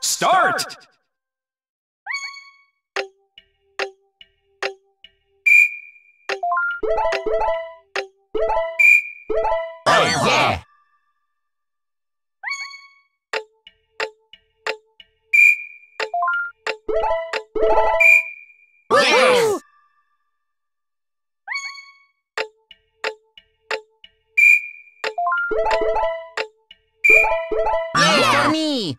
Start! Oh yeah! Yes! Yummy!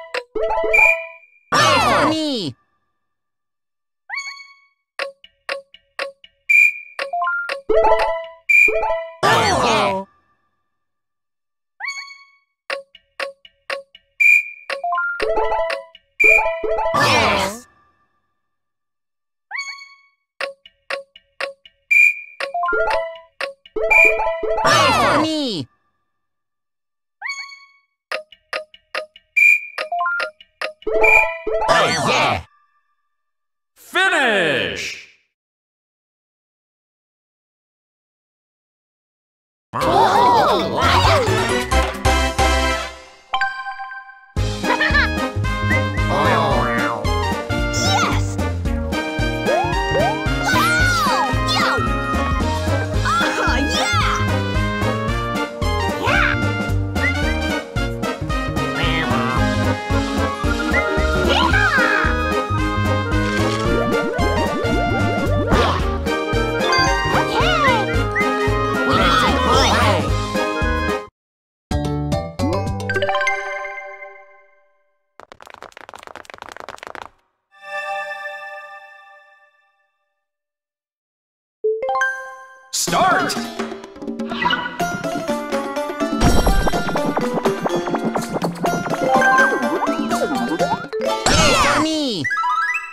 Yummy! Oh yeah! Finish! Start! Yummy! Oh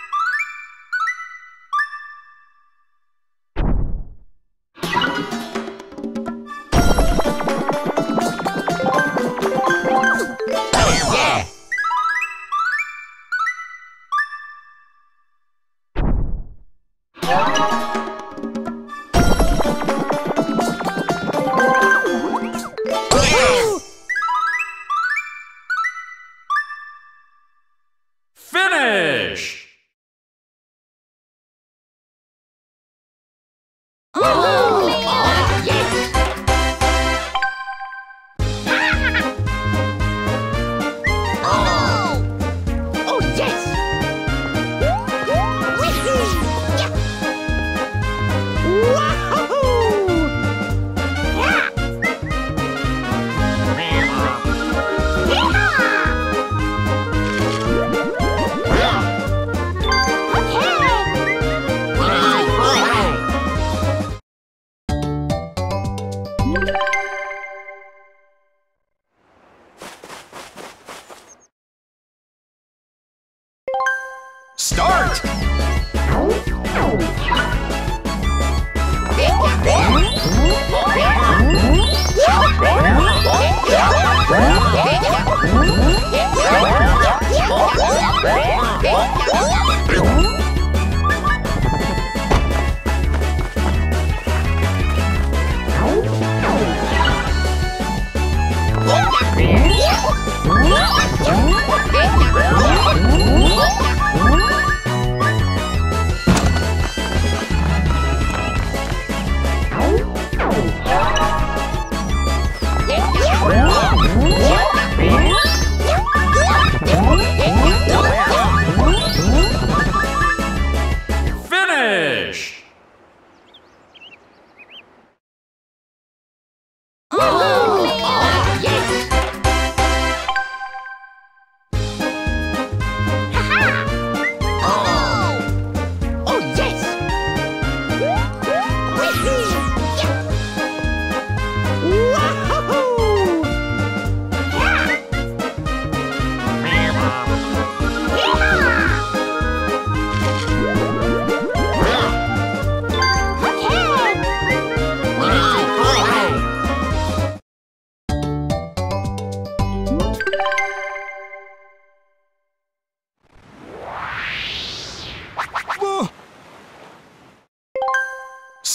yeah! Start!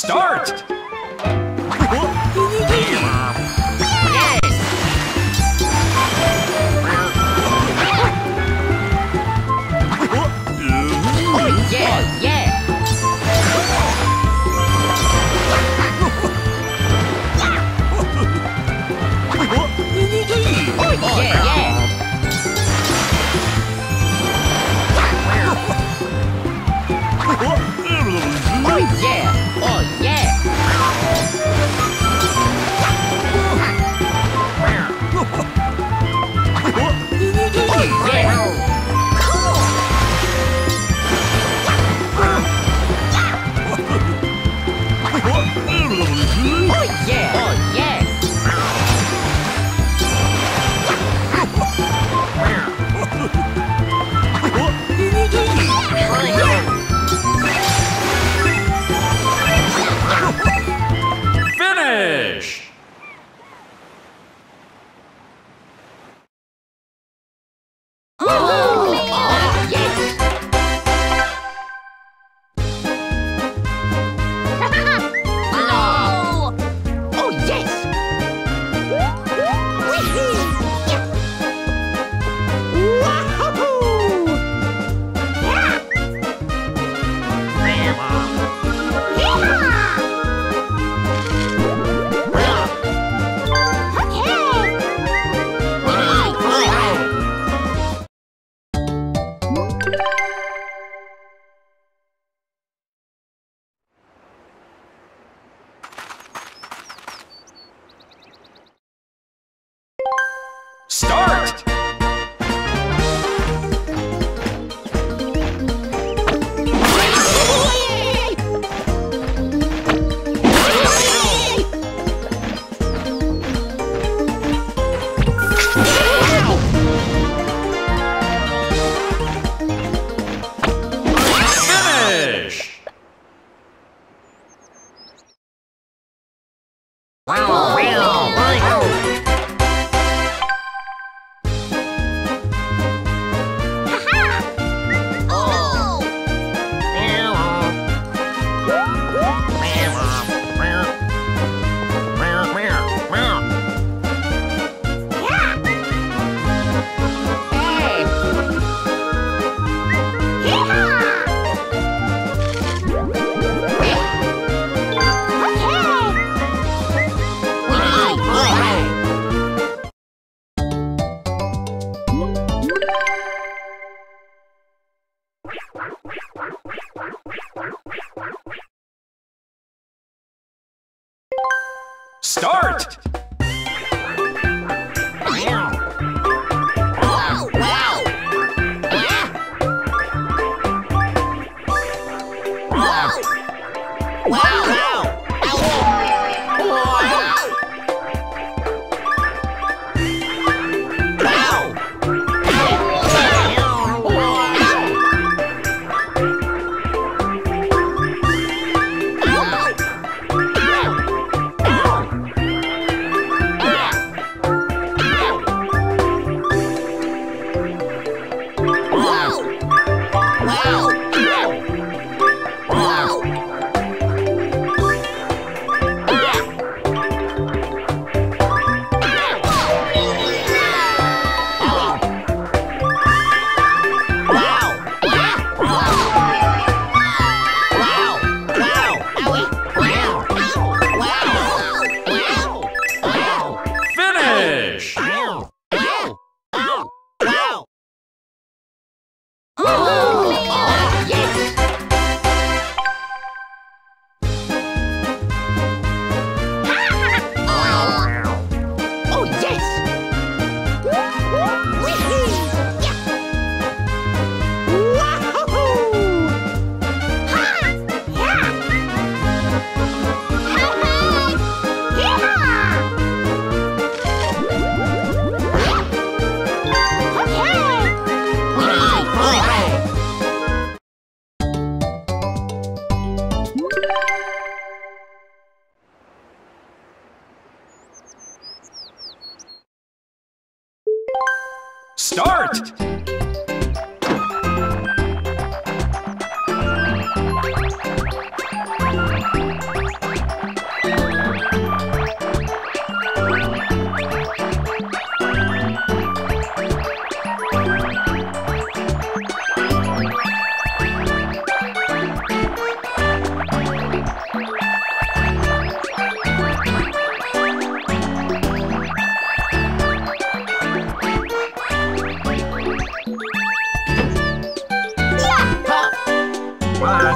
start! Start! Finish! Wow! Start! one.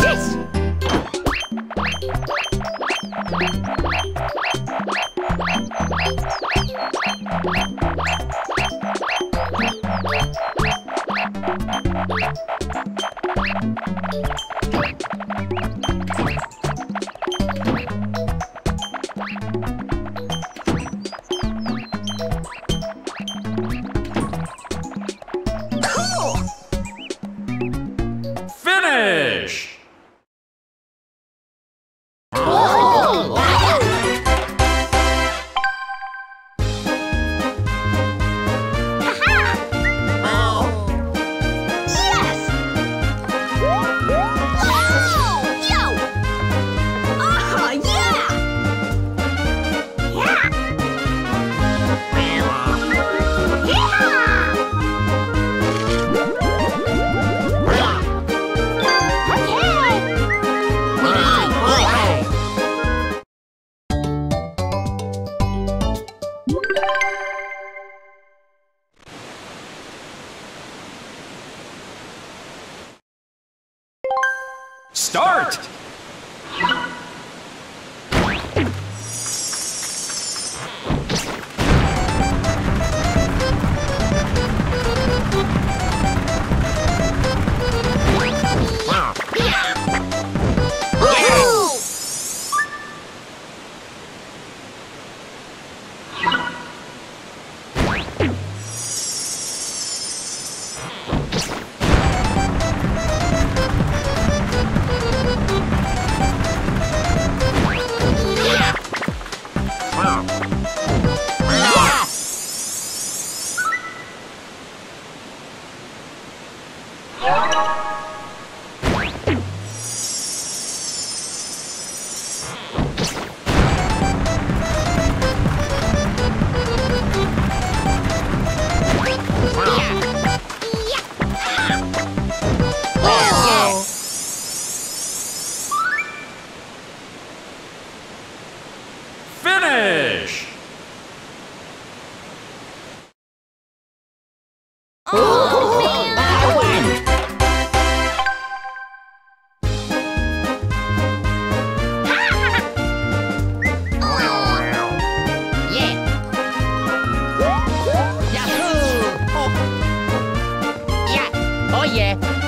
Yes. Yeah.